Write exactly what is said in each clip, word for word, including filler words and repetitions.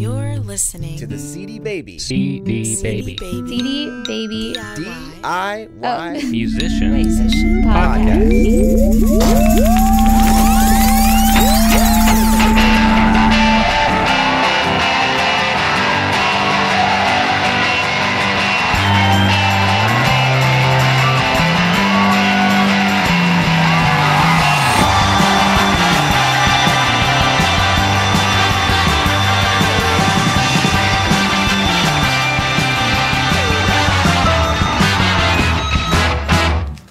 You're listening to the C D Baby. C D, C D Baby. Baby. C D Baby. D I Y. Oh. Musician. Musician. Podcast.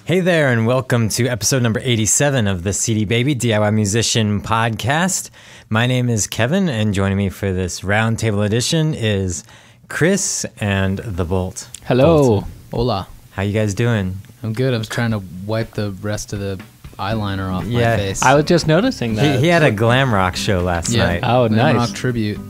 Hey there, and welcome to episode number eighty-seven of the C D Baby D I Y Musician Podcast. My name is Kevin, and joining me for this roundtable edition is Chris and the Bolt. Hello. Bolt. Hola. How you guys doing? I'm good. I was trying to wipe the rest of the eyeliner off yeah, my face. I was just noticing that. He, he had a glam rock show last yeah. night. Oh, glam nice. Glam rock tribute.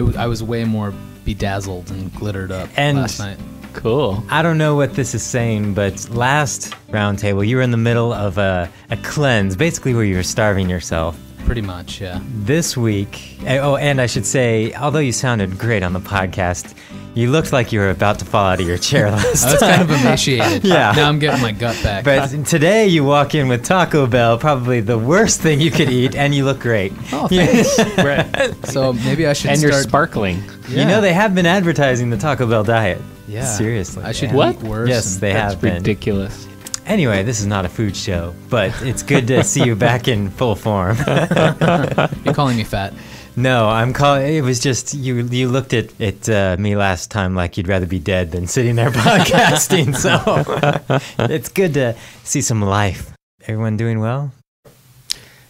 It was, I was way more bedazzled and glittered up and last night. Cool. I don't know what this is saying, but last roundtable, you were in the middle of a, a cleanse, basically where you were starving yourself. Pretty much, yeah. This week, oh, and I should say, although you sounded great on the podcast, you looked like you were about to fall out of your chair last I was time. kind of emaciated. Yeah. Now I'm getting my gut back. But today you walk in with Taco Bell, probably the worst thing you could eat, and you look great. Oh, thanks. Right. So maybe I should and start. And you're sparkling. Yeah. You know, they have been advertising the Taco Bell diet. Yeah. Seriously. I should yeah. eat worse. Yes, they have been. That's ridiculous. Anyway, this is not a food show, but it's good to see you back in full form. You're calling me fat. No, I'm calling. It was just you. You looked at at uh, me last time like you'd rather be dead than sitting there podcasting. So it's good to see some life. Everyone doing well?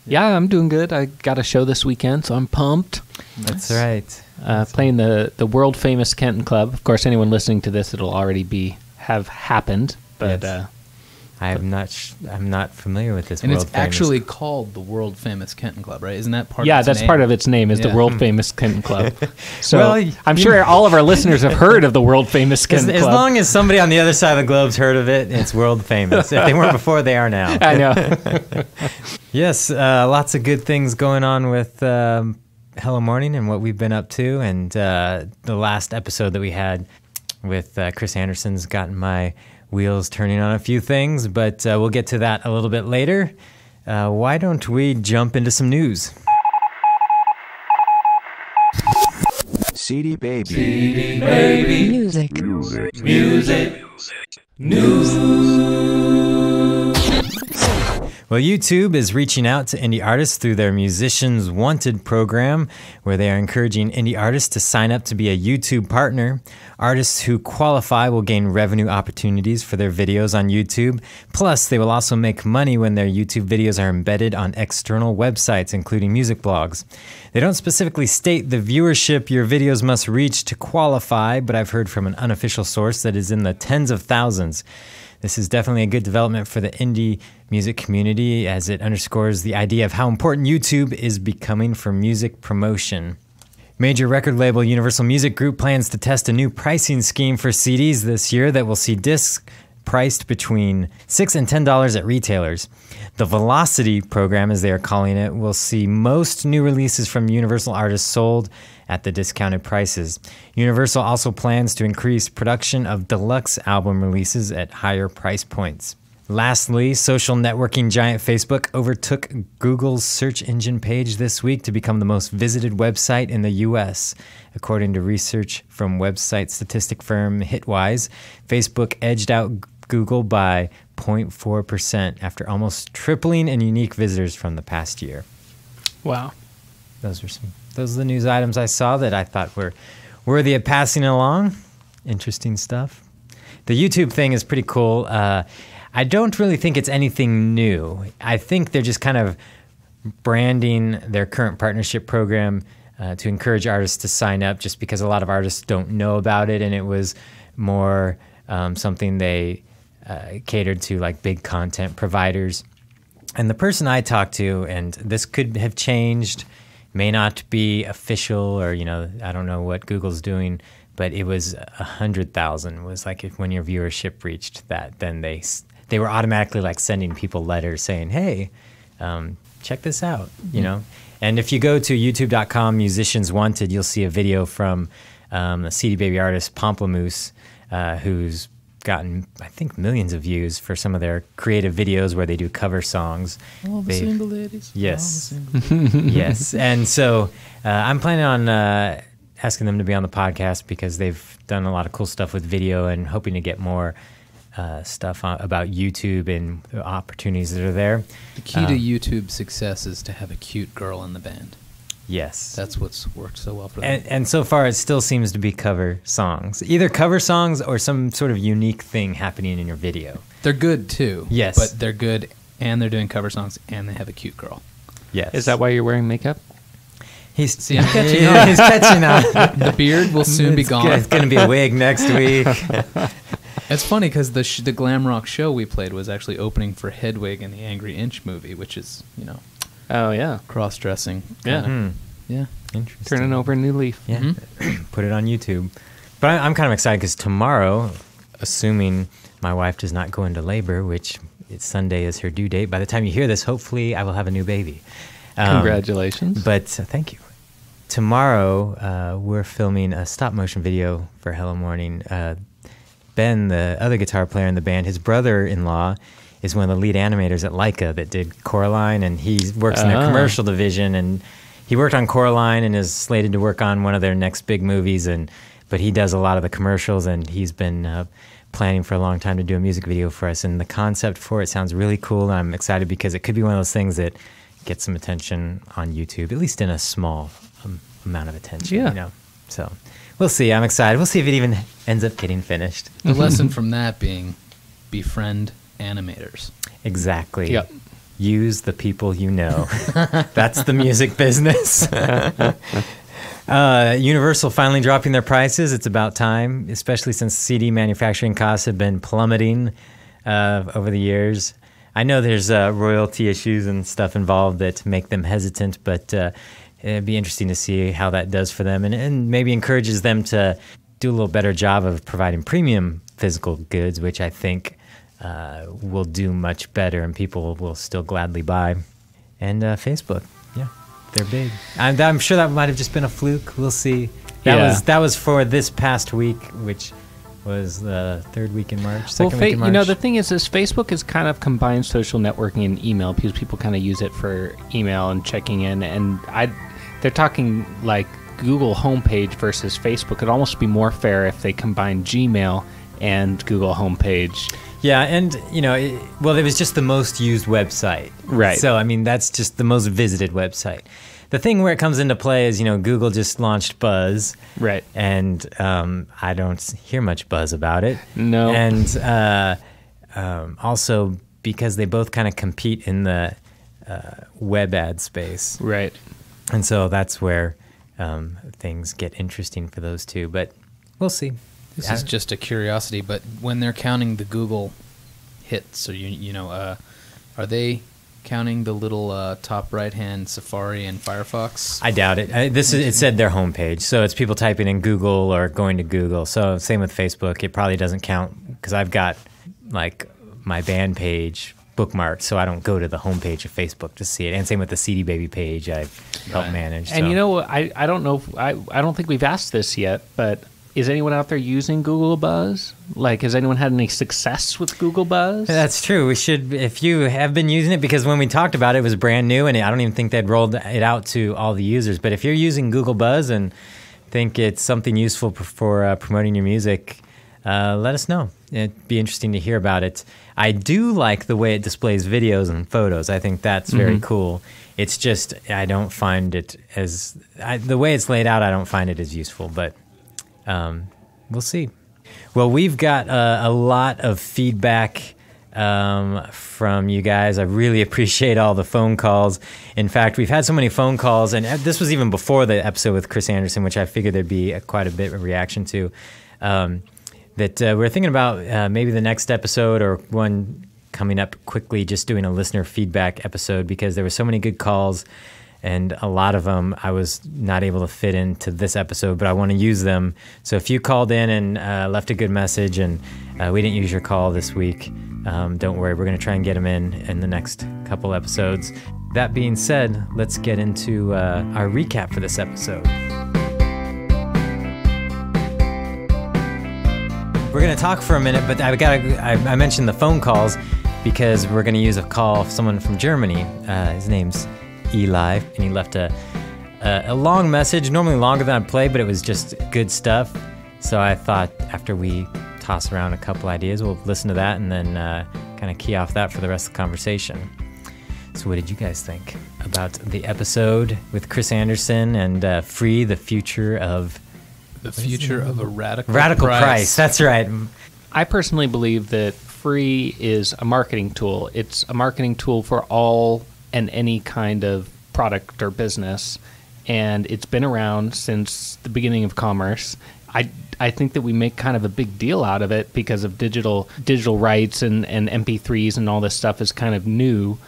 Yeah, I'm doing good. I got a show this weekend, so I'm pumped. That's right. Uh, That's playing the the world famous Kenton Club. Of course, anyone listening to this, it'll already be have happened. But yes. uh, I am not. Sh I'm not familiar with this. And world it's famous actually club. called the world famous Kenton Club, right? Isn't that part? Yeah, of its that's name? part of its name. Is yeah. the world famous Kenton Club. So well, I'm sure know. all of our listeners have heard of the world famous Kenton as, Club. As long as somebody on the other side of the globe's heard of it, it's world famous. If they weren't before, they are now. I know. Yes, uh, lots of good things going on with um, Hello Morning and what we've been up to, and uh, the last episode that we had with uh, Chris Anderson's gotten my wheels turning on a few things, but uh, we'll get to that a little bit later. Uh, why don't we jump into some news? C D Baby. C D Baby. Music. Music. Music. News. Well, YouTube is reaching out to indie artists through their Musicians Wanted program, where they are encouraging indie artists to sign up to be a YouTube partner. Artists who qualify will gain revenue opportunities for their videos on YouTube. Plus, they will also make money when their YouTube videos are embedded on external websites, including music blogs. They don't specifically state the viewership your videos must reach to qualify, but I've heard from an unofficial source that is in the tens of thousands. This is definitely a good development for the indie music community, as it underscores the idea of how important YouTube is becoming for music promotion. Major record label Universal Music Group plans to test a new pricing scheme for C Ds this year that will see discs priced between six dollars and ten dollars at retailers. The Velocity program, as they are calling it, will see most new releases from Universal artists sold at the discounted prices. Universal also plans to increase production of deluxe album releases at higher price points. Lastly, social networking giant Facebook overtook Google's search engine page this week to become the most visited website in the U S According to research from website statistic firm Hitwise, Facebook edged out Google by zero point four percent after almost tripling in unique visitors from the past year. Wow. Those are some Those are the news items I saw that I thought were worthy of passing along. Interesting stuff. The YouTube thing is pretty cool. Uh, I don't really think it's anything new. I think they're just kind of branding their current partnership program uh, to encourage artists to sign up, just because a lot of artists don't know about it, and it was more um, something they uh, catered to, like big content providers. And the person I talked to, and this could have changed, may not be official, or, you know, I don't know what Google's doing, but it was a hundred thousand was like if when your viewership reached that, then they they were automatically like sending people letters saying, hey, um, check this out, you know. And if you go to youtube dot com musicians wanted, you'll see a video from um, a C D Baby artist, Pomplamoose, uh, who's gotten, I think, millions of views for some of their creative videos where they do cover songs. All the single ladies. Yes. The single ladies. Yes. And so uh, I'm planning on uh, asking them to be on the podcast because they've done a lot of cool stuff with video and hoping to get more Uh, stuff on, about YouTube and the opportunities that are there. The key um, to YouTube success is to have a cute girl in the band. Yes. That's what's worked so well for them. And, and so far it still seems to be cover songs. Either cover songs or some sort of unique thing happening in your video. They're good too. Yes. But they're good and they're doing cover songs and they have a cute girl. Yes. Is that why you're wearing makeup? He's, See, I'm catching yeah, on. He's catching on. The beard will soon it's be gone. Good. It's going to be a wig next week. It's funny because the sh the glam rock show we played was actually opening for Hedwig and the Angry Inch movie, which is, you know, oh yeah, cross dressing. Yeah, mm. yeah, interesting. Turning over a new leaf. Yeah, mm-hmm. Put it on YouTube. But I, I'm kind of excited because tomorrow, assuming my wife does not go into labor, which it's Sunday is her due date. By the time you hear this, hopefully I will have a new baby. Um, Congratulations! But uh, thank you. Tomorrow uh, we're filming a stop motion video for Hello Morning. Uh, Ben, the other guitar player in the band, his brother-in-law is one of the lead animators at Leica that did Coraline, and he works uh-huh. in their commercial division, and he worked on Coraline and is slated to work on one of their next big movies, and but he does a lot of the commercials, and he's been uh, planning for a long time to do a music video for us, and the concept for it sounds really cool, and I'm excited because it could be one of those things that gets some attention on YouTube, at least in a small um, amount of attention, yeah. you know, so... We'll see. I'm excited. We'll see if it even ends up getting finished. The lesson from that being befriend animators. Exactly. Yep. Use the people you know. That's the music business. uh, Universal finally dropping their prices. It's about time, especially since C D manufacturing costs have been plummeting uh, over the years. I know there's uh, royalty issues and stuff involved that make them hesitant, but... Uh, It'd be interesting to see how that does for them and, and maybe encourages them to do a little better job of providing premium physical goods, which I think uh, will do much better and people will still gladly buy. And uh, Facebook, yeah, they're big. I'm, I'm sure that might have just been a fluke. We'll see. That, yeah. was, that was for this past week, which was the third week in March, second well, week in March. You know, the thing is, is Facebook is kind of combined social networking and email because people kind of use it for email and checking in. And I... They're talking like Google homepage versus Facebook. It'd almost be more fair if they combined Gmail and Google homepage. Yeah, and, you know, it, well, it was just the most used website. Right. So, I mean, that's just the most visited website. The thing where it comes into play is, you know, Google just launched Buzz. Right. And um, I don't hear much buzz about it. No. And uh, um, also because they both kind of compete in the uh, web ad space. Right. And so that's where um, things get interesting for those two, but we'll see. This yeah. is just a curiosity, but when they're counting the Google hits, or you, you know, uh, are they counting the little uh, top right-hand Safari and Firefox? I doubt it. I, this is, it said their homepage, so it's people typing in Google or going to Google. So same with Facebook. It probably doesn't count because I've got like my band page bookmarked, so I don't go to the homepage of Facebook to see it. And same with the C D Baby page I've helped right. manage. And so. you know, I, I don't know, if, I, I don't think we've asked this yet, but is anyone out there using Google Buzz? Like, has anyone had any success with Google Buzz? That's true. We should, if you have been using it, because when we talked about it, it was brand new, and I don't even think they'd rolled it out to all the users. But if you're using Google Buzz and think it's something useful for uh, promoting your music, uh, let us know. It'd be interesting to hear about it. I do like the way it displays videos and photos. I think that's very mm-hmm. cool. It's just I don't find it as I, the way it's laid out. I don't find it as useful, but um, we'll see. Well, we've got uh, a lot of feedback um, from you guys. I really appreciate all the phone calls. In fact, we've had so many phone calls, and this was even before the episode with Chris Anderson, which I figured there'd be a, quite a bit of reaction to. Um, that uh, we're thinking about uh, maybe the next episode or one coming up quickly, just doing a listener feedback episode because there were so many good calls and a lot of them I was not able to fit into this episode, but I want to use them. So if you called in and uh, left a good message and uh, we didn't use your call this week, um, don't worry, we're going to try and get them in in the next couple episodes. That being said, let's get into uh, our recap for this episode. We're going to talk for a minute, but I gotta, I, I mentioned the phone calls because we're going to use a call of someone from Germany. Uh, his name's Eli, and he left a, a, a long message, normally longer than I'd play, but it was just good stuff. So I thought after we toss around a couple ideas, we'll listen to that and then uh, kind of key off that for the rest of the conversation. So what did you guys think about the episode with Chris Anderson and uh, Free the Future of... The future of a radical radical price. price. That's right. I personally believe that Free is a marketing tool. It's a marketing tool for all and any kind of product or business, and it's been around since the beginning of commerce. I I think that we make kind of a big deal out of it because of digital digital rights and and M P threes and all this stuff is kind of new.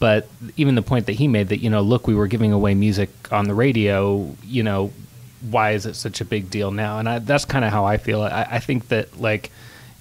But even the point that he made that, you know, look, we were giving away music on the radio, you know. Why is it such a big deal now? And I, that's kind of how I feel. I, I think that, like,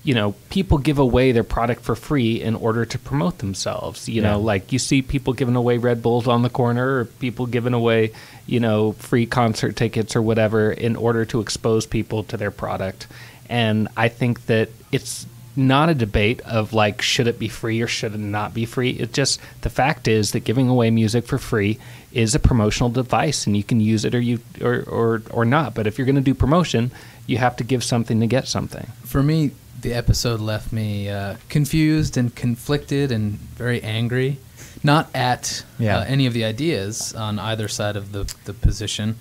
you know, people give away their product for free in order to promote themselves. You yeah. know, like you see people giving away Red Bulls on the corner, or people giving away, you know, free concert tickets or whatever in order to expose people to their product. And I think that it's not a debate of, like, should it be free or should it not be free? It just, the fact is that giving away music for free is a promotional device, and you can use it or you or or, or not. But if you're going to do promotion, you have to give something to get something. For me, the episode left me uh, confused and conflicted and very angry, not at yeah. uh, any of the ideas on either side of the, the position,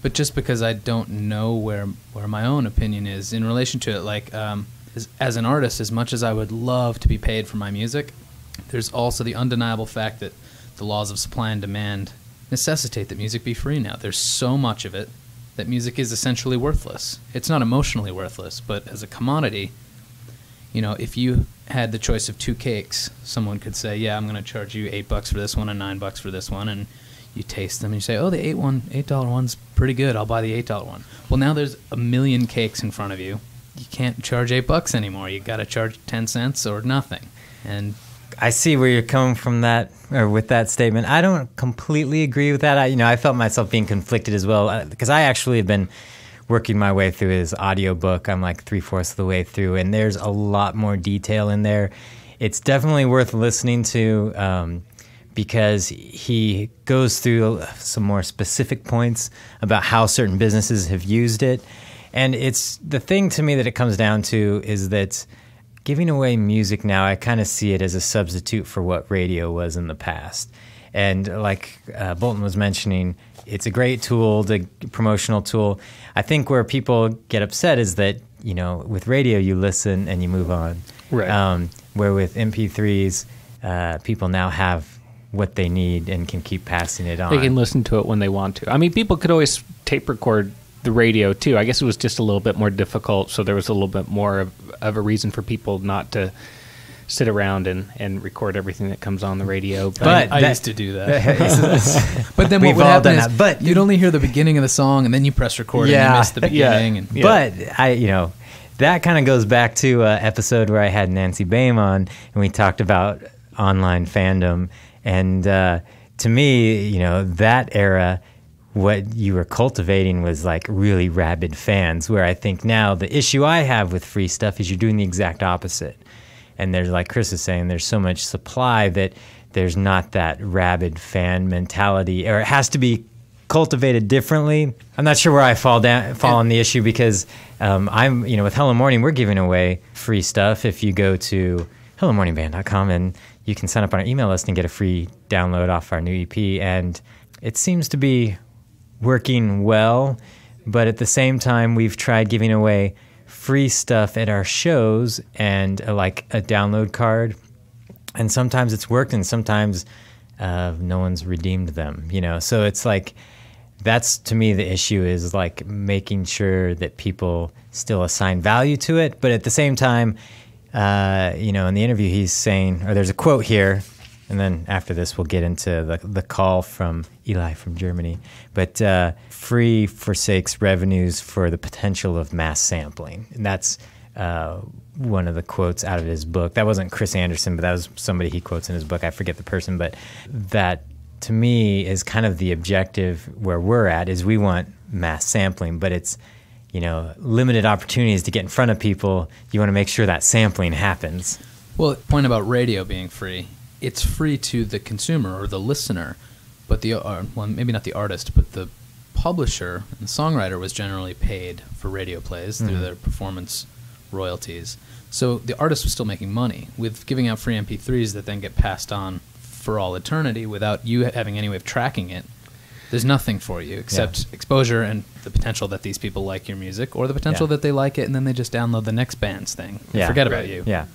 but just because I don't know where where my own opinion is in relation to it. Like, um, as, as an artist, as much as I would love to be paid for my music, there's also the undeniable fact that the laws of supply and demand necessitate that music be free now. There's so much of it that music is essentially worthless. It's not emotionally worthless, but as a commodity, you know, if you had the choice of two cakes, someone could say, yeah, I'm going to charge you eight bucks for this one and nine bucks for this one, and you taste them and you say, oh, the eight one, eight dollar one's pretty good. I'll buy the eight dollar one. Well, now there's a million cakes in front of you. You can't charge eight bucks anymore. You got to charge ten cents or nothing. And I see where you're coming from that, or with that statement. I don't completely agree with that. I, you know, I felt myself being conflicted as well, because I actually have been working my way through his audiobook. I'm like three-fourths of the way through, and there's a lot more detail in there. It's definitely worth listening to um, because he goes through some more specific points about how certain businesses have used it. And it's the thing to me that it comes down to is that giving away music now, I kind of see it as a substitute for what radio was in the past. And like uh, Bolton was mentioning, it's a great tool, the promotional tool. I think where people get upset is that, you know, with radio you listen and you move on. Right. Um, where with M P threes, uh, people now have what they need and can keep passing it on. They can listen to it when they want to. I mean, people could always tape record the radio too. I guess it was just a little bit more difficult, so there was a little bit more of, of a reason for people not to sit around and, and record everything that comes on the radio. But, but I, that, I used to do that. But then what would happen is that, but you'd only hear the beginning of the song, and then you press record yeah, and you miss the beginning. Yeah, and, yeah. But I, you know, that kind of goes back to an episode where I had Nancy Baym on, and we talked about online fandom. And uh, to me, you know, that era, what you were cultivating was like really rabid fans, where I think now the issue I have with free stuff is you're doing the exact opposite. And there's, like Chris is saying, there's so much supply that there's not that rabid fan mentality, or it has to be cultivated differently. I'm not sure where I fall down fall on the issue, because um, I'm, you know, with Hello Morning, we're giving away free stuff. If you go to hello morning band dot com, and you can sign up on our email list and get a free download off our new E P. And it seems to be working well, but at the same time, we've tried giving away free stuff at our shows and uh, like a download card, and sometimes it's worked, and sometimes uh, no one's redeemed them, you know. So it's like, that's to me the issue, is like making sure that people still assign value to it, but at the same time, uh, you know, in the interview he's saying, or there's a quote here. And then after this, we'll get into the, the call from Eli from Germany. But uh, Free forsakes revenues for the potential of mass sampling. And that's uh, one of the quotes out of his book. That wasn't Chris Anderson, but that was somebody he quotes in his book. I forget the person, but that to me is kind of the objective where we're at, is we want mass sampling, but it's, you know, limited opportunities to get in front of people. You want to make sure that sampling happens. Well, point about radio being free, it's free to the consumer or the listener, but the, uh, well, maybe not the artist, but the publisher and the songwriter was generally paid for radio plays through mm. their performance royalties. So the artist was still making money with giving out free M P threes that then get passed on for all eternity without you having any way of tracking it. There's nothing for you except yeah. exposure and the potential that these people like your music, or the potential yeah. that they like it and then they just download the next band's thing and yeah. forget right. about you. Yeah.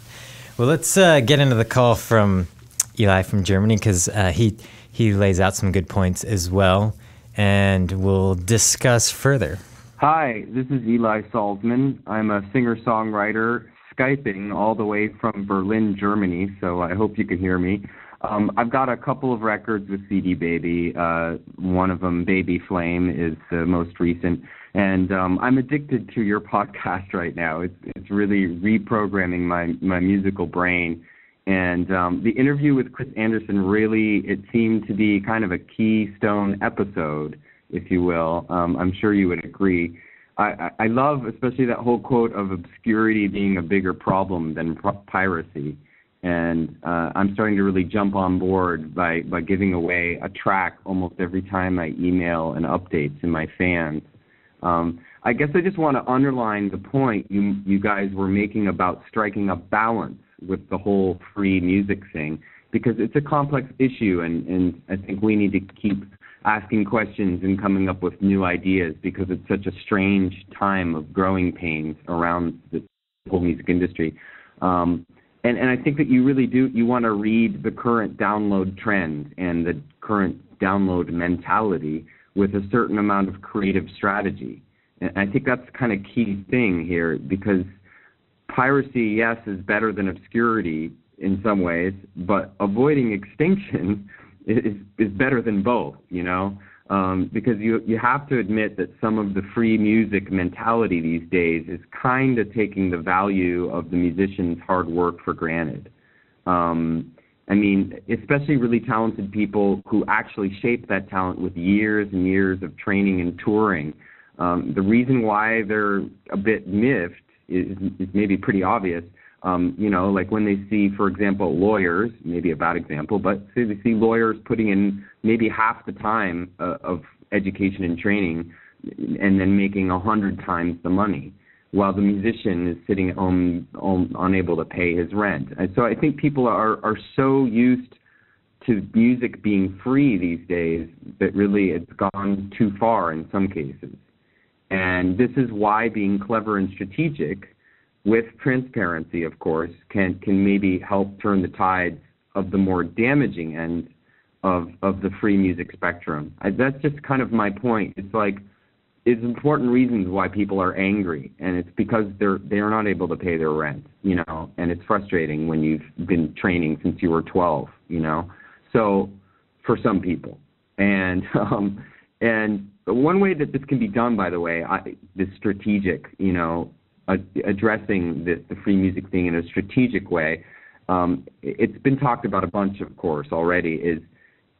Well, let's uh, get into the call from Eli from Germany, because uh, he, he lays out some good points as well, and we'll discuss further. Hi, this is Eli Salzman. I'm a singer-songwriter Skyping all the way from Berlin, Germany, so I hope you can hear me. Um, I've got a couple of records with C D Baby. Uh, one of them, Baby Flame, is the most recent. And um, I'm addicted to your podcast right now. It's, it's really reprogramming my, my musical brain. And um, the interview with Chris Anderson really, it seemed to be kind of a keystone episode, if you will. Um, I'm sure you would agree. I, I love especially that whole quote of obscurity being a bigger problem than piracy. And uh, I'm starting to really jump on board by, by giving away a track almost every time I email an update to my fans. Um, I guess I just want to underline the point you, you guys were making about striking a balance with the whole free music thing, because it's a complex issue, and, and I think we need to keep asking questions and coming up with new ideas, because it's such a strange time of growing pains around the whole music industry. Um, And, and I think that you really do, you want to read the current download trend and the current download mentality with a certain amount of creative strategy. And I think that's kind of key thing here, because piracy, yes, is better than obscurity in some ways, but avoiding extinction is, is better than both, you know, um, because you, you have to admit that some of the free music mentality these days is kind of taking the value of the musician's hard work for granted. Um, I mean, especially really talented people who actually shape that talent with years and years of training and touring. Um, the reason why they're a bit miffed is, is maybe pretty obvious. Um, you know, like when they see, for example, lawyers, maybe a bad example, but say they see lawyers putting in maybe half the time uh, of education and training and then making a hundred times the money, while the musician is sitting at home, home unable to pay his rent. And so I think people are, are so used to music being free these days that really it's gone too far in some cases. And this is why being clever and strategic with transparency, of course, can, can maybe help turn the tides of the more damaging end of, of the free music spectrum. I, that's just kind of my point. It's like, it's important reasons why people are angry, and it's because they're, they're not able to pay their rent, you know, and it's frustrating when you've been training since you were twelve, you know, so for some people. And, um, and one way that this can be done, by the way, I, this strategic, you know, addressing the, the free music thing in a strategic way, um, it's been talked about a bunch, of course, already, is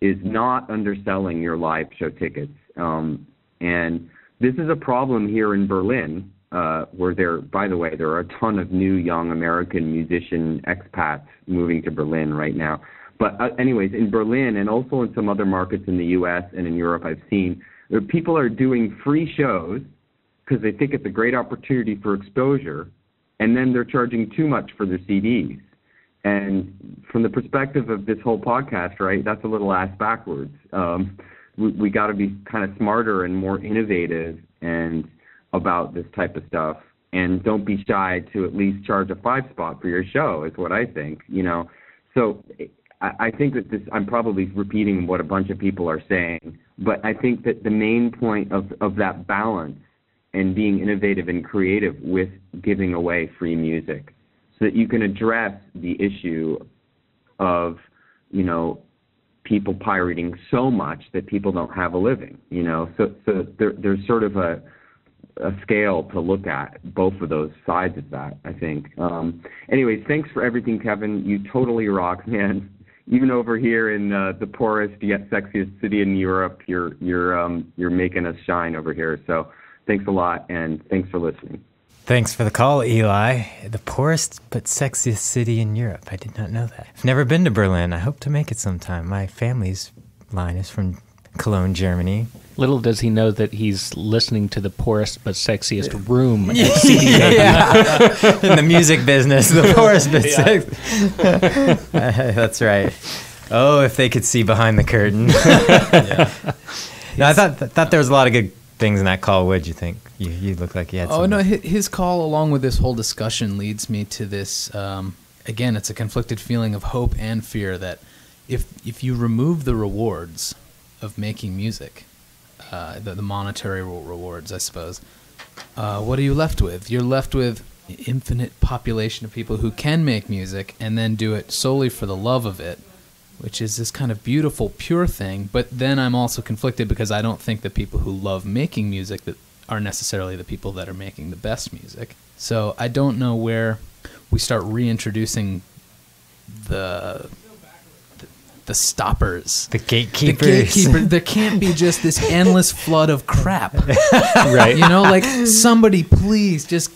is not underselling your live show tickets. Um, and this is a problem here in Berlin, uh, where there, by the way, there are a ton of new young American musician expats moving to Berlin right now. But uh, anyways, in Berlin and also in some other markets in the U S and in Europe I've seen, people are doing free shows because they think it's a great opportunity for exposure, and then they're charging too much for their C Ds. And from the perspective of this whole podcast, right, that's a little ass backwards. Um, we we got to be kind of smarter and more innovative and about this type of stuff, and don't be shy to at least charge a five spot for your show, is what I think, you know. So I, I think that this, I'm probably repeating what a bunch of people are saying, but I think that the main point of, of that balance and being innovative and creative with giving away free music, so that you can address the issue of, you know, people pirating so much that people don't have a living, you know. So, so there, there's sort of a, a scale to look at both of those sides of that, I think. Um, anyways, thanks for everything, Kevin. You totally rock, man. even over here in uh, the poorest yet sexiest city in Europe, you're you're um, you're making us shine over here. So thanks a lot, and thanks for listening. Thanks for the call, Eli. The poorest but sexiest city in Europe. I did not know that. I've never been to Berlin. I hope to make it sometime. My family's line is from Cologne, Germany. Little does he know that he's listening to the poorest but sexiest room in C D Baby. In the music business, the poorest but yeah. sexiest. That's right. Oh, if they could see behind the curtain. yeah. No, I thought, thought there was a lot of good things in that call. What did you think? You, you look like you had something. Oh, no, his call along with this whole discussion leads me to this. Um, again, it's a conflicted feeling of hope and fear that if if you remove the rewards of making music, Uh, the, the monetary rewards, I suppose. Uh, what are you left with? You're left with an infinite population of people who can make music and then do it solely for the love of it, which is this kind of beautiful, pure thing. But then I'm also conflicted because I don't think the people who love making music that are necessarily the people that are making the best music. So I don't know where we start reintroducing the... the stoppers. The gatekeepers. The gatekeeper. There can't be just this endless flood of crap. Right. You know, like, somebody please just...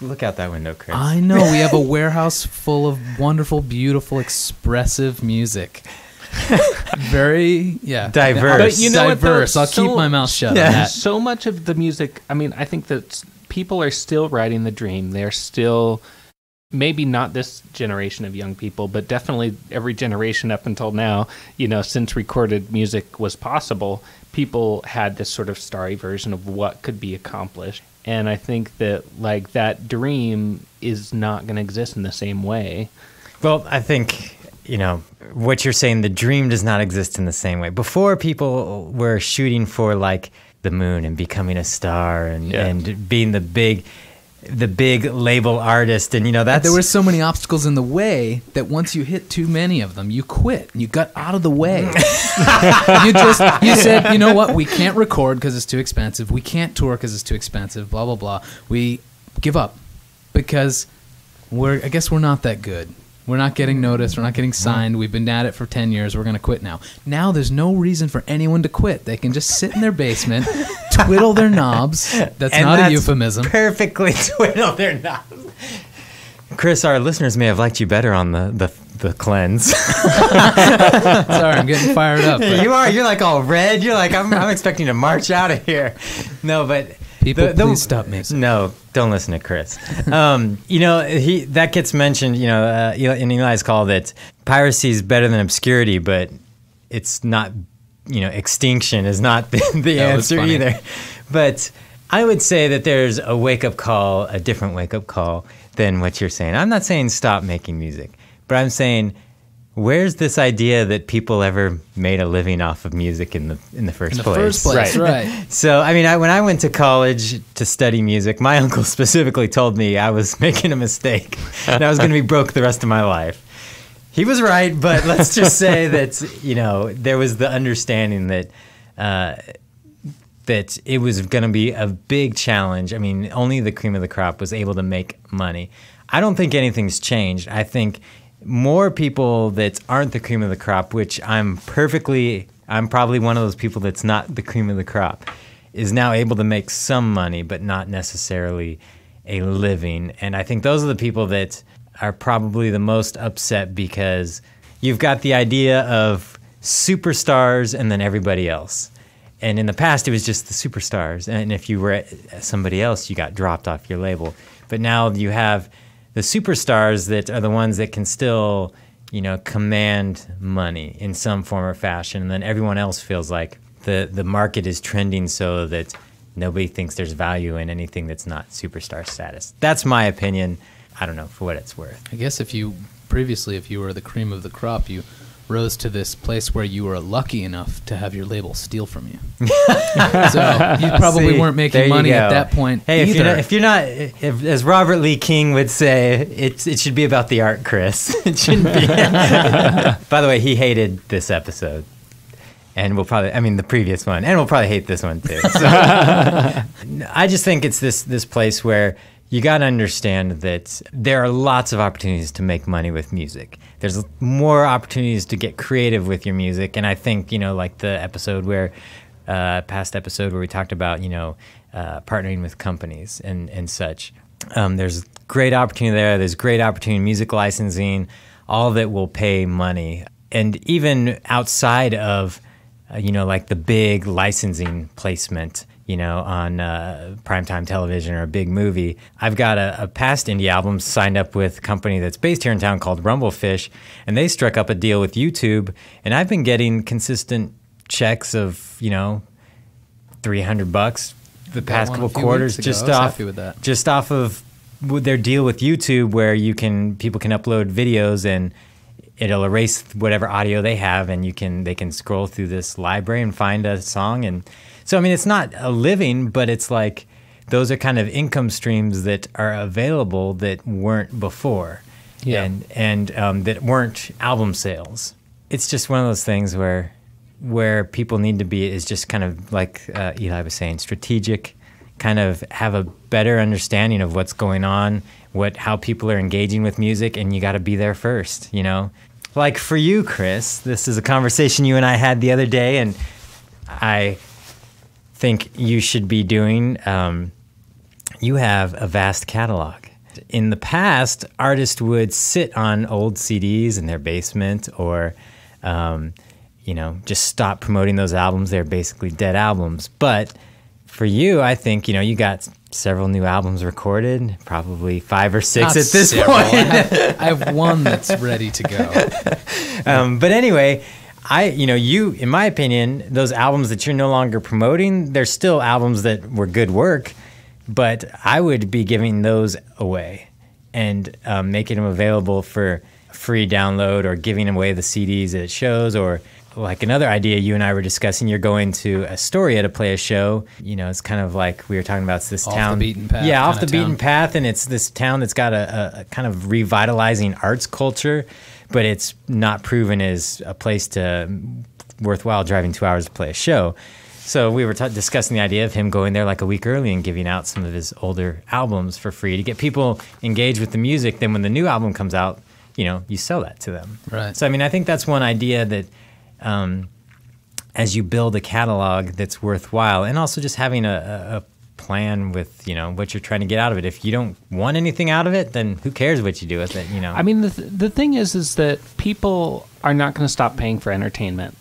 Look out that window, Chris. I know. We have a warehouse full of wonderful, beautiful, expressive music. Very, yeah. Diverse. But you know Diverse. What, I'll so, keep my mouth shut yeah. on that. So much of the music, I mean, I think that people are still riding the dream. They're still... Maybe not this generation of young people, but definitely every generation up until now, you know, since recorded music was possible, people had this sort of starry version of what could be accomplished. And I think that, like, that dream is not going to exist in the same way. Well, I think, you know, what you're saying, the dream does not exist in the same way. Before, people were shooting for, like, the moon and becoming a star and, yeah. and being the big... the big label artist, and you know that there were so many obstacles in the way that once you hit too many of them, you quit. You got out of the way. you just you said, you know what? We can't record because it's too expensive. We can't tour because it's too expensive. Blah blah blah. We give up because we're. I guess we're not that good. We're not getting noticed. We're not getting signed. We've been at it for ten years. We're going to quit now. Now there's no reason for anyone to quit. They can just sit in their basement, twiddle their knobs. That's and not that's a euphemism. Perfectly twiddle their knobs. Chris, our listeners may have liked you better on the, the, the cleanse. Sorry, I'm getting fired up. But. You are. You're like all red. You're like, I'm, I'm expecting to march out of here. No, but... People, the, the, please stop me. No, don't listen to Chris. um, you know, he that gets mentioned, you know, uh, in Eli's call that piracy is better than obscurity, but it's not, you know, extinction is not the, the answer either. But I would say that there's a wake-up call, a different wake-up call than what you're saying. I'm not saying stop making music, but I'm saying... Where's this idea that people ever made a living off of music in the in the first in the place? First place, right? right. So, I mean, I, when I went to college to study music, my uncle specifically told me I was making a mistake and I was going to be broke the rest of my life. He was right, but let's just say that you know there was the understanding that uh, that it was going to be a big challenge. I mean, only the cream of the crop was able to make money. I don't think anything's changed. I think. More people that aren't the cream of the crop, which I'm perfectly, I'm probably one of those people that's not the cream of the crop, is now able to make some money, but not necessarily a living. And I think those are the people that are probably the most upset because you've got the idea of superstars and then everybody else. And in the past, it was just the superstars. And if you were somebody else, you got dropped off your label. But now you have... the superstars that are the ones that can still, you know, command money in some form or fashion, and then everyone else feels like the, the market is trending so that nobody thinks there's value in anything that's not superstar status. That's my opinion. I don't know, for what it's worth. I guess if you, previously, if you were the cream of the crop, you rose to this place where you were lucky enough to have your label steal from you. So you probably See, weren't making money go. At that point Hey, either. If you're not, if you're not if, as Robert Lee King would say, it, it should be about the art, Chris. It shouldn't be. By the way, he hated this episode. And we'll probably, I mean, the previous one. And we'll probably hate this one, too. So, I just think it's this this place where you got to understand that there are lots of opportunities to make money with music. There's more opportunities to get creative with your music. And I think, you know, like the episode where, uh, past episode where we talked about, you know, uh, partnering with companies and, and such. Um, there's great opportunity there. There's great opportunity in music licensing, all that will pay money. And even outside of, uh, you know, like the big licensing placement, you know, on uh, primetime television or a big movie. I've got a, a past indie album signed up with a company that's based here in town called Rumblefish, and they struck up a deal with YouTube, and I've been getting consistent checks of, you know, three hundred bucks the past couple quarters just off, just off of their deal with YouTube, where you can, people can upload videos and it'll erase whatever audio they have, and you can, they can scroll through this library and find a song. And so, I mean, it's not a living, but it's like those are kind of income streams that are available that weren't before, yeah. and and um, that weren't album sales. It's just one of those things where where people need to be is just kind of like uh, Eli was saying, strategic, kind of have a better understanding of what's going on, what how people are engaging with music, and you got to be there first, you know? Like for you, Chris, this is a conversation you and I had the other day, and I think you should be doing, um, you have a vast catalog. In the past, artists would sit on old C Ds in their basement or, um, you know, just stop promoting those albums. They're basically dead albums. But for you, I think, you know, you got several new albums recorded, probably five or six Not at this several. point. I, have, I have one that's ready to go. um, but anyway, I, you know, you, in my opinion, those albums that you're no longer promoting, they're still albums that were good work, but I would be giving those away and um, making them available for free download, or giving away the C Ds at shows, or like another idea you and I were discussing, you're going to Astoria to play a show. You know, it's kind of like we were talking about, it's this off town. Off the beaten path. Yeah, off the town. beaten path, and it's this town that's got a, a kind of revitalizing arts culture, but it's not proven as a place to worthwhile driving two hours to play a show. So we were t discussing the idea of him going there like a week early and giving out some of his older albums for free to get people engaged with the music. Then when the new album comes out, you know, you sell that to them. Right. So, I mean, I think that's one idea that um, as you build a catalog that's worthwhile, and also just having a, a plan with, you know, what you're trying to get out of it. If you don't want anything out of it, then who cares what you do with it, you know? I mean, the, th the thing is, is that people are not going to stop paying for entertainment.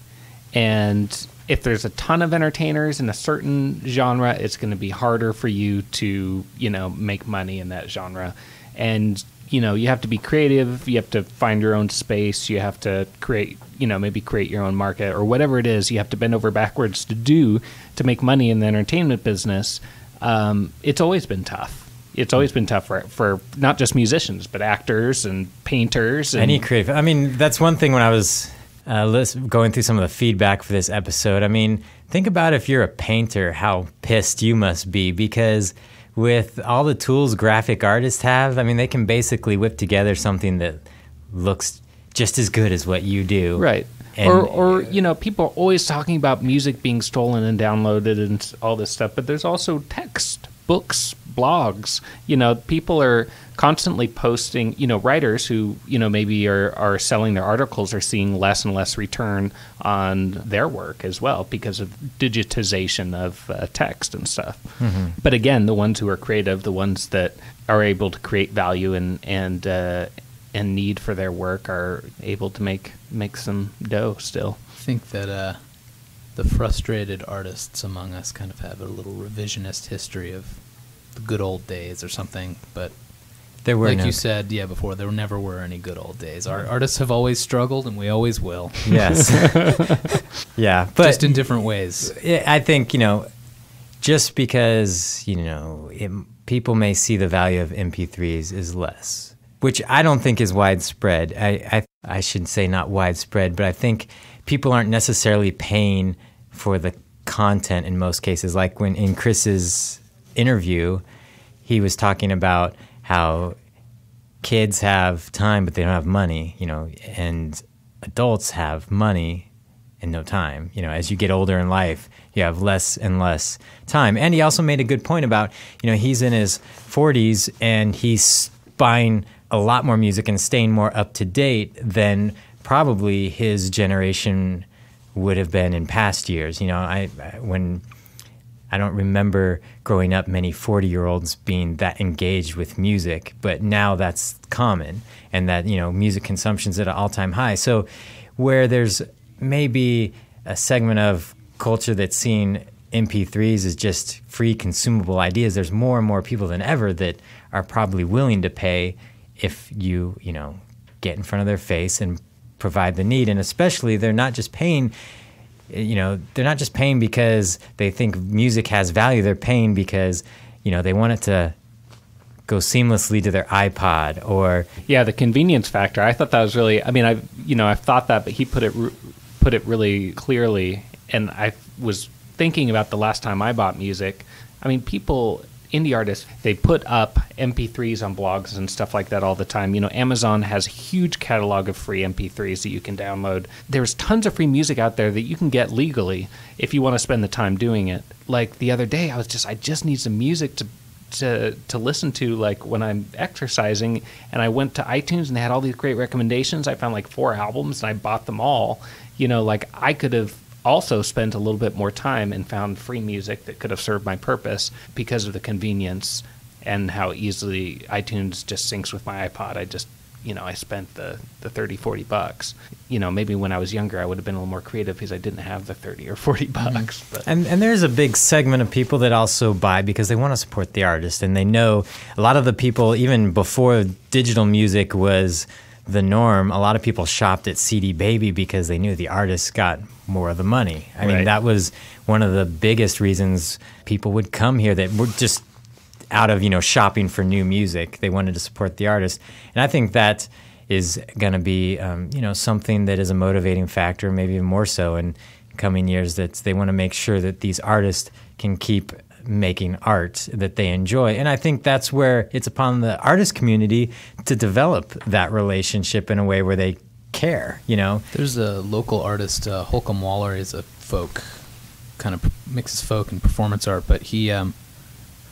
And if there's a ton of entertainers in a certain genre, it's going to be harder for you to, you know, make money in that genre. And, you know, you have to be creative. You have to find your own space. You have to create, you know, maybe create your own market or whatever it is you have to bend over backwards to do to make money in the entertainment business. Um, it's always been tough. It's always been tough for, for not just musicians, but actors and painters. And any creative. I mean, that's one thing when I was uh, list, going through some of the feedback for this episode. I mean, think about if you're a painter, how pissed you must be, because with all the tools graphic artists have, I mean, they can basically whip together something that looks just as good as what you do. Right. And, or, or, you know, people are always talking about music being stolen and downloaded and all this stuff, but there's also text, books, blogs. You know, people are constantly posting, you know, writers who, you know, maybe are, are selling their articles are seeing less and less return on their work as well because of digitization of uh, text and stuff. Mm-hmm. But again, the ones who are creative, the ones that are able to create value and, and, uh, and need for their work are able to make make some dough still. I think that uh, the frustrated artists among us kind of have a little revisionist history of the good old days or something, but there were like no. you said, yeah, before, there never were any good old days. Our artists have always struggled, and we always will. Yes. Yeah, but just in different ways. I think, you know, just because, you know, it, people may see the value of M P threes is less, which I don't think is widespread. I, I I should say not widespread, but I think people aren't necessarily paying for the content in most cases. Like when in Chris's interview, he was talking about how kids have time, but they don't have money, you know, and adults have money in no time. You know, as you get older in life, you have less and less time. And he also made a good point about, you know, he's in his forties and he's buying a lot more music and staying more up to date than probably his generation would have been in past years. You know, I, I when I don't remember growing up many forty-year-olds being that engaged with music, but now that's common, and that, you know, music consumption's at an all-time high. So where there's maybe a segment of culture that's seen M P threes as just free consumable ideas, there's more and more people than ever that are probably willing to pay if you, you know, get in front of their face and provide the need. And especially they're not just paying, you know, they're not just paying because they think music has value. They're paying because, you know, they want it to go seamlessly to their iPod or... Yeah, the convenience factor. I thought that was really... I mean, I've, you know, I've thought that, but he put it put it really clearly. And I was thinking about the last time I bought music. I mean, people... indie artists, they put up M P threes on blogs and stuff like that all the time. You know, Amazon has a huge catalog of free M P threes that you can download. There's tons of free music out there that you can get legally if you want to spend the time doing it. Like the other day, I was just, I just need some music to to to listen to, like when I'm exercising, and I went to iTunes and they had all these great recommendations. I found like four albums and I bought them all. You know, like I could have also spent a little bit more time and found free music that could have served my purpose because of the convenience and how easily iTunes just syncs with my iPod. I just, you know, I spent the, the thirty, forty bucks. You know, maybe when I was younger, I would have been a little more creative because I didn't have the thirty or forty bucks. But. And, and there's a big segment of people that also buy because they want to support the artist. And they know a lot of the people, even before digital music was the norm, a lot of people shopped at C D Baby because they knew the artists got more of the money. I mean, right. That was one of the biggest reasons people would come here, that were just out of, you know, shopping for new music. They wanted to support the artist. And I think that is going to be, um, you know, something that is a motivating factor, maybe even more so in coming years, that they want to make sure that these artists can keep making art that they enjoy. And I think that's where it's upon the artist community to develop that relationship in a way where they care, you know? There's a local artist, uh, Holcomb Waller, is a folk, kind of mixes folk and performance art, but he um,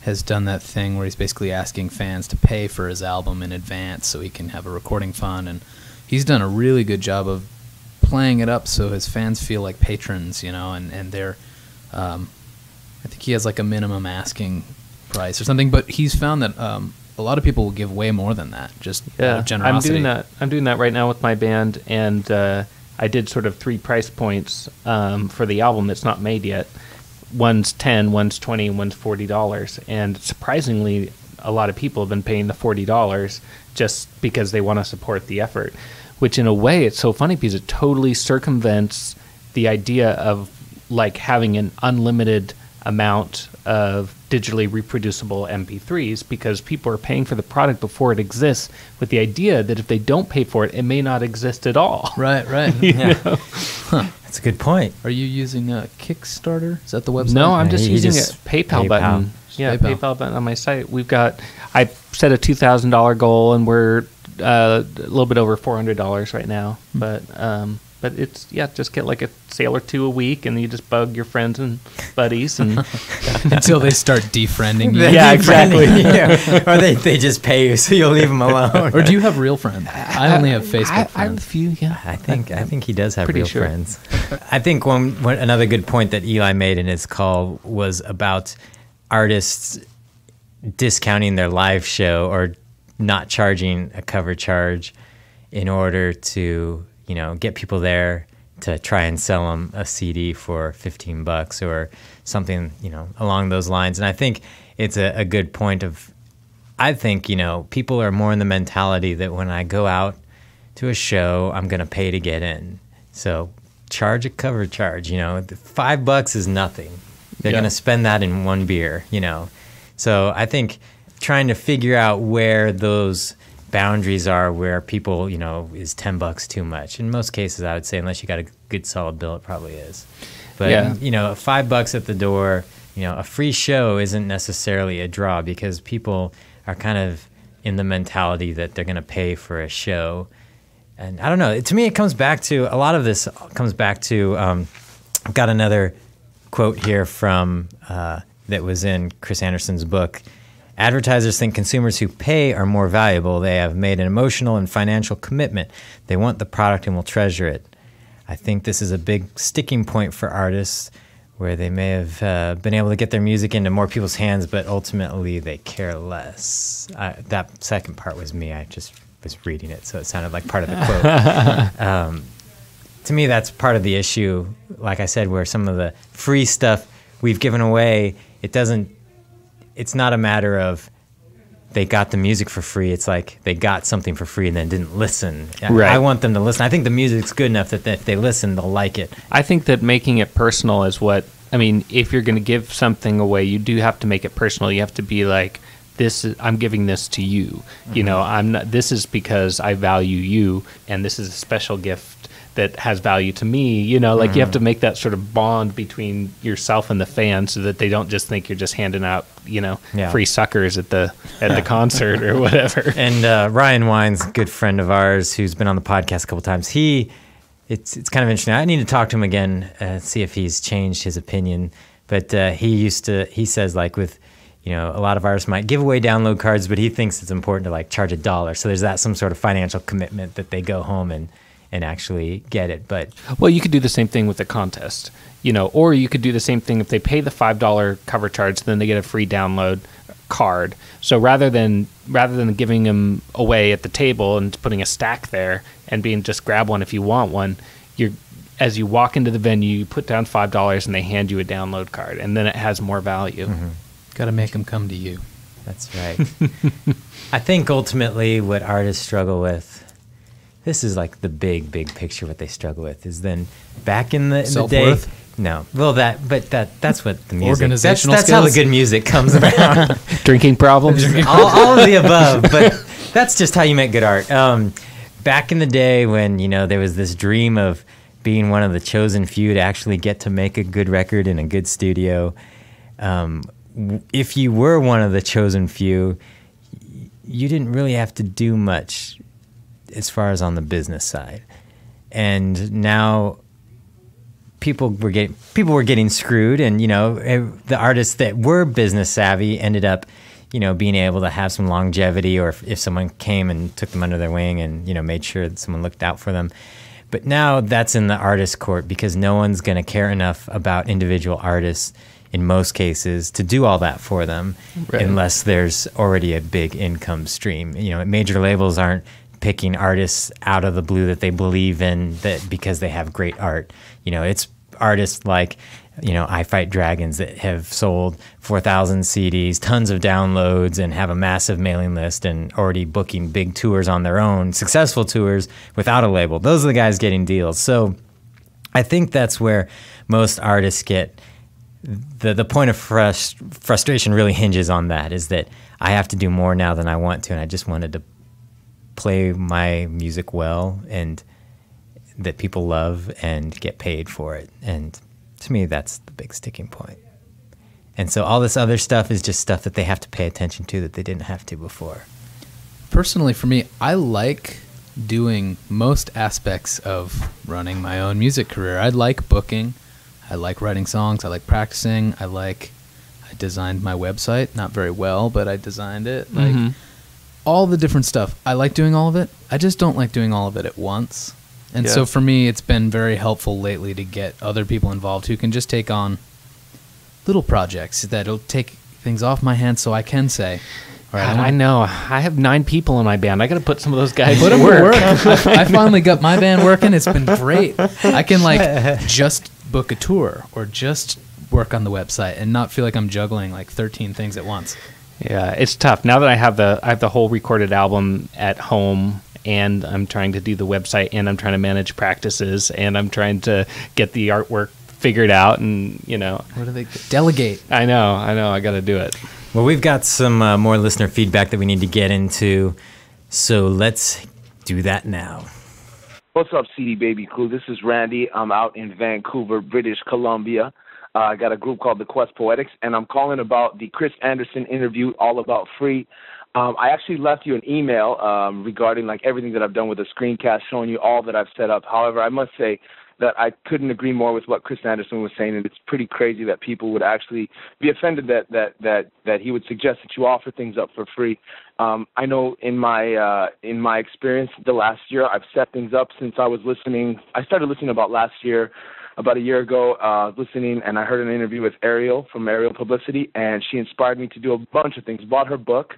has done that thing where he's basically asking fans to pay for his album in advance so he can have a recording fund, and he's done a really good job of playing it up so his fans feel like patrons, you know, and, and they're... Um, I think he has like a minimum asking price or something, but he's found that um, a lot of people will give way more than that, just yeah, out of generosity. I'm doing that. I'm doing that right now with my band, and uh, I did sort of three price points um, for the album that's not made yet. One's ten, one's twenty, and one's forty dollars. And surprisingly, a lot of people have been paying the forty dollars just because they want to support the effort. Which, in a way, it's so funny because it totally circumvents the idea of like having an unlimited amount of digitally reproducible M P threes, because people are paying for the product before it exists, with the idea that if they don't pay for it, it may not exist at all. Right, right. Yeah. Huh. That's a good point. Are you using a Kickstarter? Is that the website? No, I'm just you using just a PayPal, PayPal button. Yeah, PayPal. PayPal button on my site. We've got, I set a two thousand dollar goal, and we're uh, a little bit over four hundred dollars right now. Hmm. But, um, But it's, yeah, just get like a sale or two a week, and you just bug your friends and buddies. and Until they start defriending you. Yeah, exactly. Yeah. Or they, they just pay you, so you'll leave them alone. Or do you have real friends? I only have Facebook I, I, friends. I have a few, yeah. I think, I think he does have Pretty real sure. friends. I think one, one another good point that Eli made in his call was about artists discounting their live show or not charging a cover charge in order to... you know, get people there to try and sell them a C D for fifteen bucks or something, you know, along those lines. And I think it's a, a good point of, I think, you know, people are more in the mentality that when I go out to a show, I'm going to pay to get in. So charge a cover charge, you know, five bucks is nothing. They're yeah. going to spend that in one beer, you know. So I think trying to figure out where those boundaries are, where people, you know, is ten bucks too much? In most cases, I would say, unless you got a good solid bill, it probably is. But, yeah. you know, five bucks at the door, you know, a free show isn't necessarily a draw, because people are kind of in the mentality that they're going to pay for a show And I don't know. To me, it comes back to, a lot of this comes back to, um, I've got another quote here from, uh, that was in Chris Anderson's book. Advertisers think consumers who pay are more valuable. They have made an emotional and financial commitment. They want the product and will treasure it. I think this is a big sticking point for artists, where they may have uh, been able to get their music into more people's hands, but ultimately they care less. I, that second part was me. I just was reading it, so it sounded like part of the quote. Um, to me, that's part of the issue, like I said, where some of the free stuff we've given away, it doesn't, it's not a matter of they got the music for free. It's like they got something for free and then didn't listen. Right. I want them to listen. I think the music's good enough that if they listen, they'll like it. I think that making it personal is what, I mean, if you're going to give something away, you do have to make it personal. You have to be like, this is, I'm giving this to you. Mm-hmm. You know, I'm not, this is because I value you, and this is a special gift that has value to me, you know, like mm. you have to make that sort of bond between yourself and the fan, so that they don't just think you're just handing out, you know, yeah. free suckers at the at the concert or whatever. And uh, Ryan Wine's a good friend of ours who's been on the podcast a couple times. He, it's it's kind of interesting. I need to talk to him again, uh, see if he's changed his opinion. But uh, he used to, he says like with, you know, a lot of artists might give away download cards, but he thinks it's important to like charge a dollar. So there's that some sort of financial commitment that they go home and and actually get it. But well, you could do the same thing with the contest, you know, or you could do the same thing if they pay the five dollar cover charge, then they get a free download card. So rather than rather than giving them away at the table and putting a stack there and being just grab one if you want one, you're as you walk into the venue, you put down five dollars and they hand you a download card, and then it has more value. Mm-hmm. Got to make them come to you. That's right. I think ultimately what artists struggle with, this is like the big, big picture. What they struggle with is then back in the, in the day. No, well that, but that that's what the music. Organizational that's, that's skills. That's how the good music comes about. Drinking problems. all, all of the above, but that's just how you make good art. Um, back in the day when you know there was this dream of being one of the chosen few to actually get to make a good record in a good studio. Um, if you were one of the chosen few, you didn't really have to do much as far as on the business side. And now people were getting people were getting screwed, and you know the artists that were business savvy ended up, you know, being able to have some longevity, or if, if someone came and took them under their wing and you know made sure that someone looked out for them. But now that's in the artist court, because no one's going to care enough about individual artists in most cases to do all that for them, right. Unless there's already a big income stream. You know, major labels aren't picking artists out of the blue that they believe in that because they have great art. You know, it's artists like, you know, I Fight Dragons that have sold four thousand C Ds, tons of downloads, and have a massive mailing list and already booking big tours on their own, successful tours without a label. Those are the guys getting deals. So I think that's where most artists get, the the point of frust frustration really hinges on that, is that I have to do more now than I want to, and I just wanted to play my music well and that people love and get paid for it. And to me, that's the big sticking point. And so all this other stuff is just stuff that they have to pay attention to that they didn't have to before. Personally, for me, I like doing most aspects of running my own music career. I like booking. I like writing songs. I like practicing. I like, I designed my website, not very well, but I designed it. Like, mm-hmm. all the different stuff. I like doing all of it. I just don't like doing all of it at once. And yeah. so for me, it's been very helpful lately to get other people involved who can just take on little projects that'll take things off my hands, so I can say, all right, I, I know. I have nine people in my band. I got to put some of those guys put to them work. work. I, I finally got my band working. It's been great. I can like just book a tour or just work on the website and not feel like I'm juggling like thirteen things at once. Yeah, it's tough. Now that I have the I have the whole recorded album at home, and I'm trying to do the website, and I'm trying to manage practices, and I'm trying to get the artwork figured out, and you know, what do they delegate? I know, I know, I got to do it. Well, we've got some uh, more listener feedback that we need to get into, so let's do that now. What's up, C D Baby crew? This is Randy. I'm out in Vancouver, British Columbia. Uh, I got a group called the Quest Poetics, and I'm calling about the Chris Anderson interview, all about free. Um, I actually left you an email um, regarding like everything that I've done with the screencast, showing you all that I've set up. However, I must say that I couldn't agree more with what Chris Anderson was saying, and it's pretty crazy that people would actually be offended that that that that he would suggest that you offer things up for free. Um, I know in my uh, in my experience, the last year I've set things up since I was listening. I started listening about last year. About a year ago, uh, listening, and I heard an interview with Ariel from Ariel Publicity, and she inspired me to do a bunch of things. Bought her book,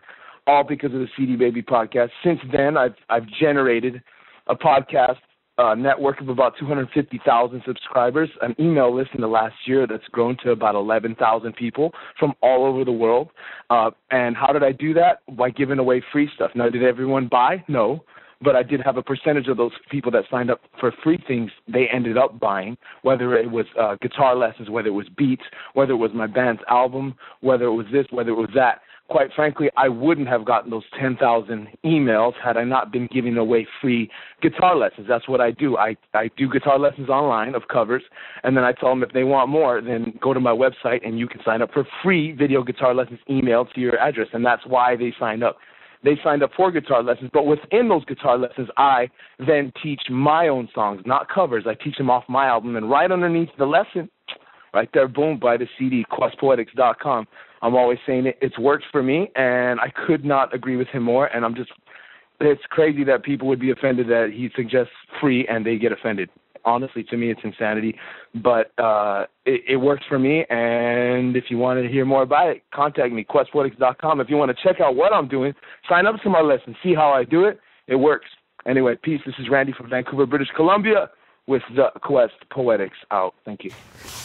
all because of the C D Baby podcast. Since then, I've I've generated a podcast uh, network of about two hundred fifty thousand subscribers, an email list in the last year that's grown to about eleven thousand people from all over the world. Uh, and how did I do that? By giving away free stuff. Now, did everyone buy? No. But I did have a percentage of those people that signed up for free things they ended up buying, whether it was uh, guitar lessons, whether it was beats, whether it was my band's album, whether it was this, whether it was that. Quite frankly, I wouldn't have gotten those ten thousand emails had I not been giving away free guitar lessons. That's what I do. I, I do guitar lessons online of covers, and then I tell them if they want more, then go to my website and you can sign up for free video guitar lessons emailed to your address, and that's why they signed up. They signed up for guitar lessons, but within those guitar lessons, I then teach my own songs, not covers. I teach them off my album, and right underneath the lesson, right there, boom, buy the C D, quest poetics dot com. I'm always saying it, it's worked for me, and I could not agree with him more, and I'm just, it's crazy that people would be offended that he suggests free and they get offended. Honestly, to me, it's insanity, but uh, it, it worked for me, and if you want to hear more about it, contact me, quest poetics dot com. If you want to check out what I'm doing, sign up to my lesson, see how I do it. It works. Anyway, peace. This is Randy from Vancouver, British Columbia, with the Quest Poetics out. Thank you.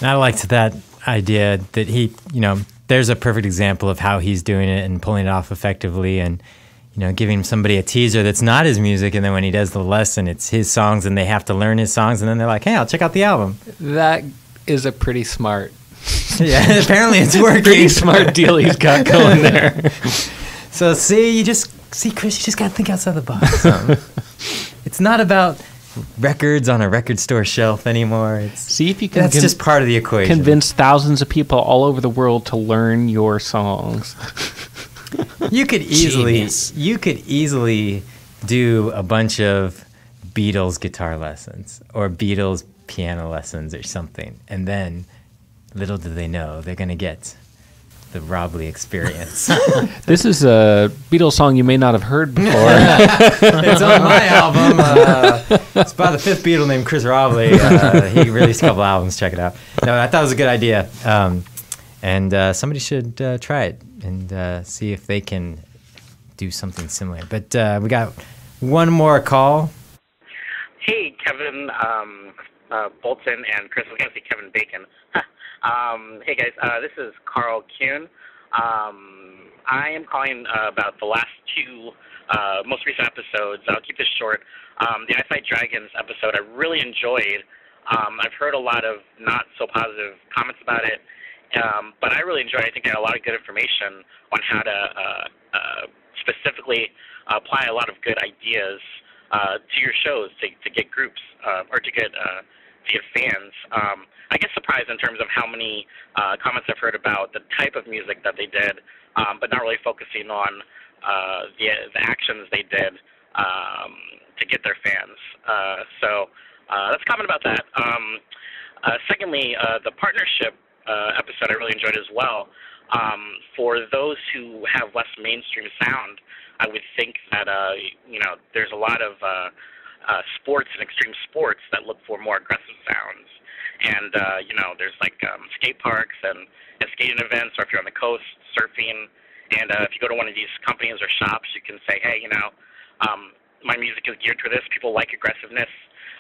I liked that idea that he, you know, there's a perfect example of how he's doing it and pulling it off effectively, and you know, giving somebody a teaser that's not his music, and then when he does the lesson, it's his songs, and they have to learn his songs, and then they're like, "Hey, I'll check out the album." That is a pretty smart. Yeah, apparently it's working. Pretty smart deal he's got going there. So see, you just see, Chris, you just gotta think outside the box. Um, it's not about records on a record store shelf anymore. It's, see if you can. That's con- just part of the equation. Convince thousands of people all over the world to learn your songs. You could easily Genius. you could easily do a bunch of Beatles guitar lessons or Beatles piano lessons or something, and then little do they know they're going to get the Rob Lee experience. This is a Beatles song you may not have heard before. It's on my album. Uh, it's by the fifth Beatle named Chris Rob Lee. Uh, he released a couple albums. Check it out. No, I thought it was a good idea. Um, And uh, somebody should uh, try it and uh, see if they can do something similar. But uh, we got one more call. Hey, Kevin um, uh, Bolton and Chris. I was going to say Kevin Bacon. um, hey, guys. Uh, this is Carl Kuhn. Um, I am calling uh, about the last two uh, most recent episodes. I'll keep this short. Um, the I Fight Dragons episode I really enjoyed. Um, I've heard a lot of not so positive comments about it. Um, but I really enjoyed it. I think I had a lot of good information on how to uh, uh, specifically apply a lot of good ideas uh, to your shows to, to get groups uh, or to get uh, to get fans. Um, I get surprised in terms of how many uh, comments I've heard about the type of music that they did, um, but not really focusing on uh, the, the actions they did um, to get their fans. Uh, so uh, let's comment about that. Um, uh, secondly, uh, the partnership Uh, episode I really enjoyed as well. Um, for those who have less mainstream sound, I would think that uh, you know there's a lot of uh, uh, sports and extreme sports that look for more aggressive sounds, and uh, you know there's like um, skate parks and, and skating events, or if you're on the coast, surfing, and uh, if you go to one of these companies or shops, you can say, hey, you know, um, my music is geared to this. People like aggressiveness.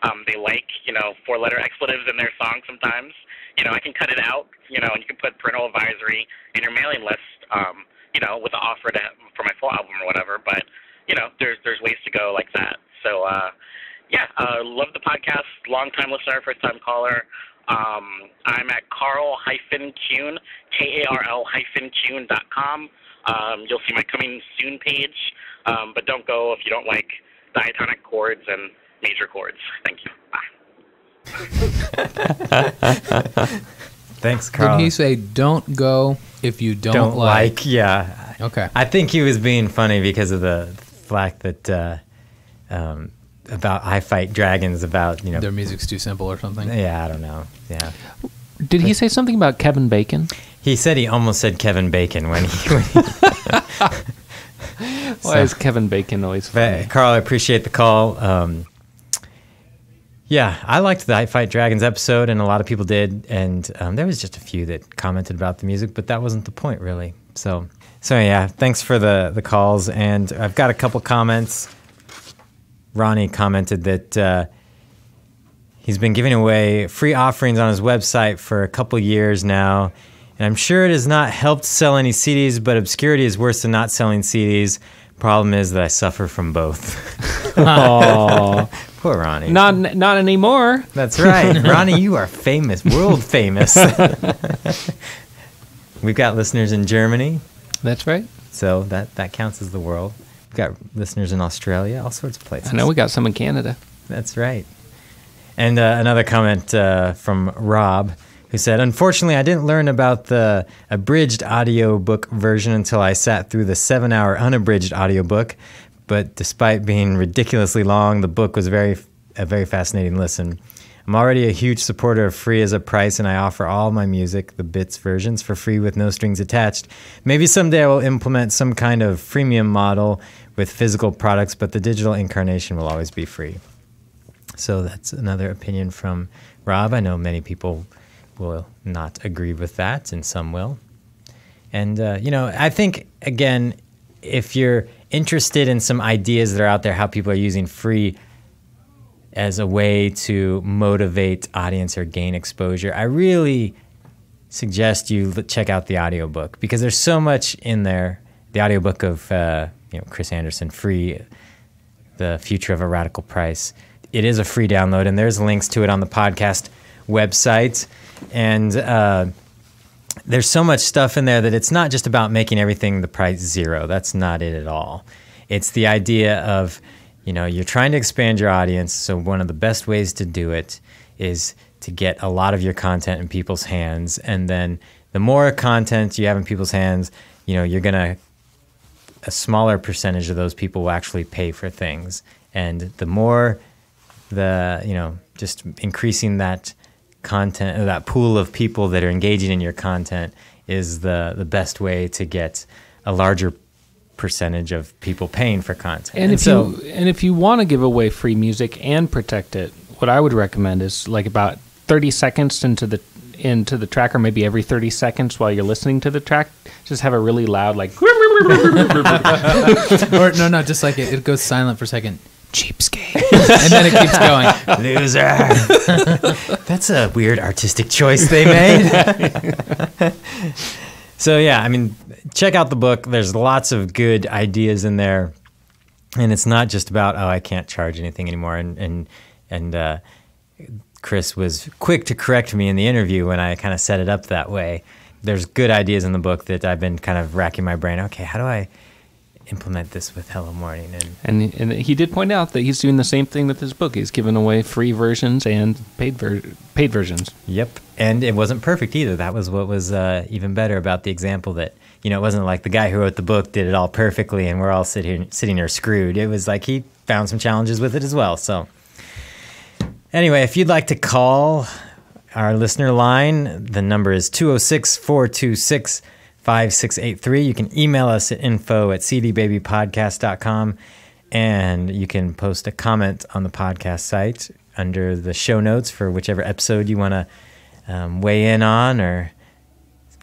Um, they like, you know, four-letter expletives in their song sometimes. You know, I can cut it out, you know, and you can put parental advisory in your mailing list, um, you know, with an offer to, for my full album or whatever. But, you know, there's there's ways to go like that. So, uh, yeah, uh, love the podcast. Long-time listener, first-time caller. Um, I'm at Carl Kuhn, K A R L Kuhn dot com. Um, you'll see my coming soon page. Um, but don't go if you don't like diatonic chords and major chords. Thank you. Bye. Thanks, Carl. Did he say don't go? If you don't, don't like, like, yeah. Okay. I think he was being funny because of the fact that uh, um, about I Fight Dragons, about, you know, their music's too simple or something. Yeah, I don't know. Yeah. Did he say something about Kevin Bacon? He said he almost said Kevin Bacon when he. When he Why so, is Kevin Bacon always funny? But Carl, I appreciate the call. Um, yeah, I liked the I Fight Dragons episode, and a lot of people did, and um, there was just a few that commented about the music, but that wasn't the point, really. So, so yeah, thanks for the the calls, and I've got a couple comments. Ronnie commented that uh, he's been giving away free offerings on his website for a couple years now, and I'm sure it has not helped sell any C Ds, but obscurity is worse than not selling C Ds. Problem is that I suffer from both. Oh, poor Ronnie. Not not anymore. That's right. Ronnie, you are famous, world famous. We've got listeners in Germany. That's right. So that, that counts as the world. We've got listeners in Australia, all sorts of places. I know we got some in Canada. That's right. And uh, another comment uh, from Rob, who said, unfortunately, I didn't learn about the abridged audiobook version until I sat through the seven hour unabridged audiobook. But despite being ridiculously long, the book was very, a very fascinating listen. I'm already a huge supporter of free as a price, and I offer all my music, the bits versions, for free with no strings attached. Maybe someday I will implement some kind of freemium model with physical products, but the digital incarnation will always be free. So that's another opinion from Rob. I know many people will not agree with that, and some will. And, uh, you know, I think, again, if you're interested in some ideas that are out there, how people are using free as a way to motivate audience or gain exposure, I really suggest you check out the audiobook, because there's so much in there. The audiobook of uh, you know, Chris Anderson, Free, The Future of a Radical Price. It is a free download, and there's links to it on the podcast website. And uh, there's so much stuff in there that it's not just about making everything the price zero. That's not it at all. It's the idea of, you know, you're trying to expand your audience, so one of the best ways to do it is to get a lot of your content in people's hands. And then the more content you have in people's hands, you know, you're gonna, a smaller percentage of those people will actually pay for things. And the more the, you know, just increasing that content, that pool of people that are engaging in your content, is the the best way to get a larger percentage of people paying for content. And, and if so, you and if you want to give away free music and protect it, what I would recommend is like about thirty seconds into the into the track, or maybe every thirty seconds while you're listening to the track, just have a really loud like or no no just like it, it goes silent for a second. Cheapskate. And then it keeps going. Loser. That's a weird artistic choice they made. So, yeah, I mean, check out the book. There's lots of good ideas in there. And it's not just about, oh, I can't charge anything anymore. And, and, and uh, Chris was quick to correct me in the interview when I kind of set it up that way. There's good ideas in the book that I've been kind of racking my brain. Okay, how do I implement this with Hello Morning? And, and and he did point out that he's doing the same thing with his book. He's giving away free versions and paid ver paid versions. Yep, and it wasn't perfect either. That was what was uh, even better about the example, that, you know, it wasn't like the guy who wrote the book did it all perfectly and we're all sit here, sitting here screwed. It was like he found some challenges with it as well. So anyway, if you'd like to call our listener line, the number is two oh six, four two six, five six eight three. You can email us at info at c d baby podcast dot com, and you can post a comment on the podcast site under the show notes for whichever episode you want to um, weigh in on, or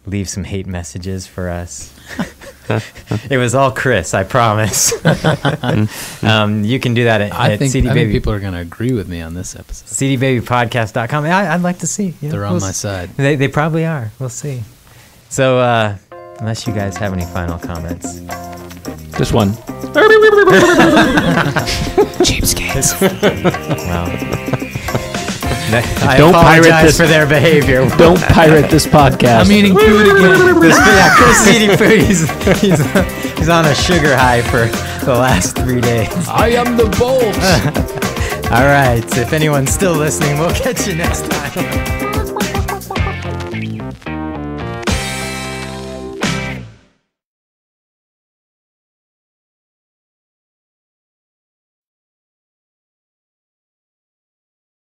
leave some hate messages for us. It was all Chris, I promise. um, you can do that at, I at think, C D I Baby. Think people are going to agree with me on this episode. c d baby podcast dot com. I, I'd like to see. You know, They're on we'll my see. side. They, they probably are. We'll see. So, uh, unless you guys have any final comments. Just one. Cheapskates. Wow. I Don't apologize pirate this. for their behavior. Don't pirate this podcast. I'm eating food again. This, yeah, Chris is eating food. He's, he's, he's on a sugar high for the last three days. I am the bolt. All right. If anyone's still listening, we'll catch you next time.